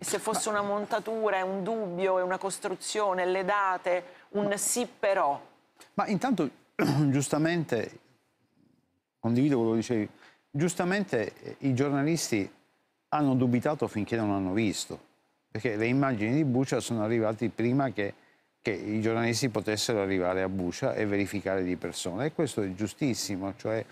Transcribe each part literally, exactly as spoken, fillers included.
Se fosse una montatura, un dubbio, una costruzione, le date, un sì però. Ma intanto, giustamente, condivido quello che dicevi, giustamente i giornalisti hanno dubitato finché non hanno visto, perché le immagini di Bucha sono arrivate prima che, che i giornalisti potessero arrivare a Bucha e verificare di persona. E questo è giustissimo, cioè... è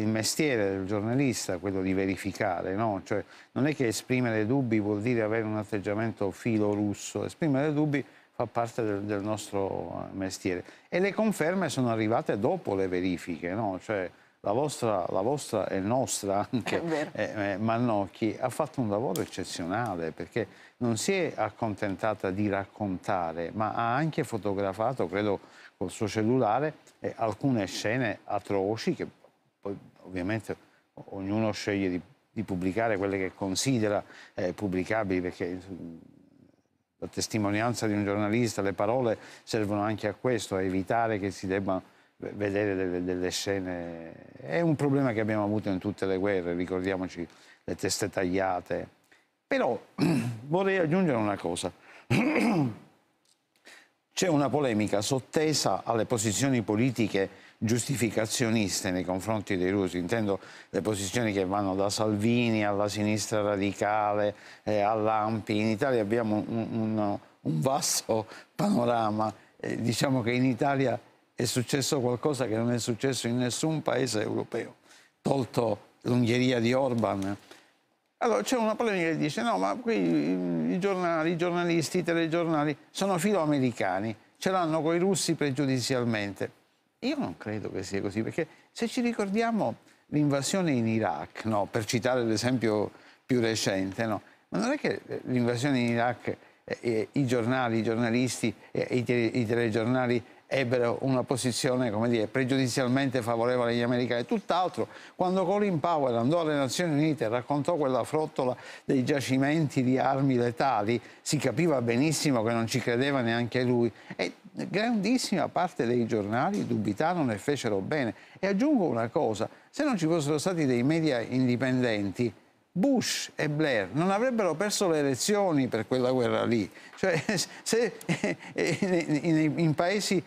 il mestiere del giornalista quello di verificare, no? Cioè, non è che esprimere dubbi vuol dire avere un atteggiamento filorusso, esprimere dubbi fa parte del, del nostro mestiere. E le conferme sono arrivate dopo le verifiche, no? Cioè, la vostra, la vostra e nostra anche, eh, Mannocchi, ha fatto un lavoro eccezionale, perché non si è accontentata di raccontare, ma ha anche fotografato, credo col suo cellulare, eh, alcune scene atroci che poi ovviamente ognuno sceglie di, di pubblicare quelle che considera eh, pubblicabili, perché la testimonianza di un giornalista, le parole servono anche a questo, a evitare che si debba vedere delle, delle scene. È un problema che abbiamo avuto in tutte le guerre, ricordiamoci le teste tagliate. Però vorrei aggiungere una cosa. C'è una polemica sottesa alle posizioni politiche giustificazioniste nei confronti dei russi, intendo le posizioni che vanno da Salvini alla sinistra radicale, eh, all'A N P I. In Italia abbiamo un, un, un vasto panorama, eh, diciamo che in Italia è successo qualcosa che non è successo in nessun paese europeo, tolto l'Ungheria di Orban. Allora c'è una polemica che dice no, ma qui i giornali, i giornalisti, i telegiornali sono filoamericani, ce l'hanno coi russi pregiudizialmente. Io non credo che sia così, perché se ci ricordiamo l'invasione in Iraq, no, per citare l'esempio più recente, no, ma non è che l'invasione in Iraq eh, eh, i giornali, i giornalisti, eh, i, te i telegiornali ebbero una posizione, come dire, pregiudizialmente favorevole agli americani. Tutt'altro, quando Colin Powell andò alle Nazioni Unite e raccontò quella frottola dei giacimenti di armi letali, si capiva benissimo che non ci credeva neanche lui. E grandissima parte dei giornali dubitarono e fecero bene. E aggiungo una cosa, se non ci fossero stati dei media indipendenti, Bush e Blair non avrebbero perso le elezioni per quella guerra lì. Cioè, se in paesi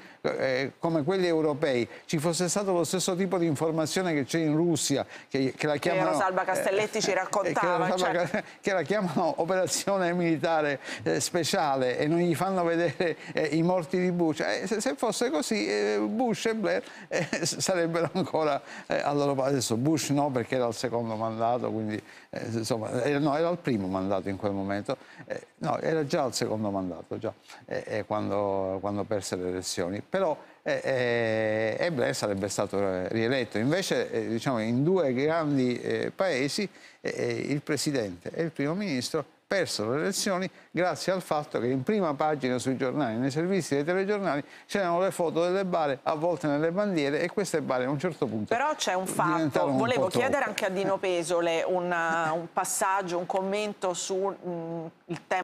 come quelli europei ci fosse stato lo stesso tipo di informazione che c'è in Russia, che, che la chiamano... Che Rosalba Castelletti eh, ci raccontava. Che, Rosalba, cioè... che la chiamano operazione militare eh, speciale e non gli fanno vedere eh, i morti di Bush. Eh, se, se fosse così, eh, Bush e Blair eh, sarebbero ancora... Eh, allora, adesso Bush no, perché era al secondo mandato, quindi... Insomma, era, no, era il primo mandato in quel momento, eh, no, era già il secondo mandato, già, eh, eh, quando, quando perse le elezioni. Però eh, eh, Blair sarebbe stato rieletto. Invece, eh, diciamo, in due grandi eh, paesi, eh, il presidente e il primo ministro persero le elezioni grazie al fatto che in prima pagina sui giornali, nei servizi dei telegiornali, c'erano le foto delle bare avvolte nelle bandiere, e queste bare a un certo punto... Però c'è un fatto, un volevo chiedere troppo. Anche a Dino Pesole una, un passaggio, un commento sul tema.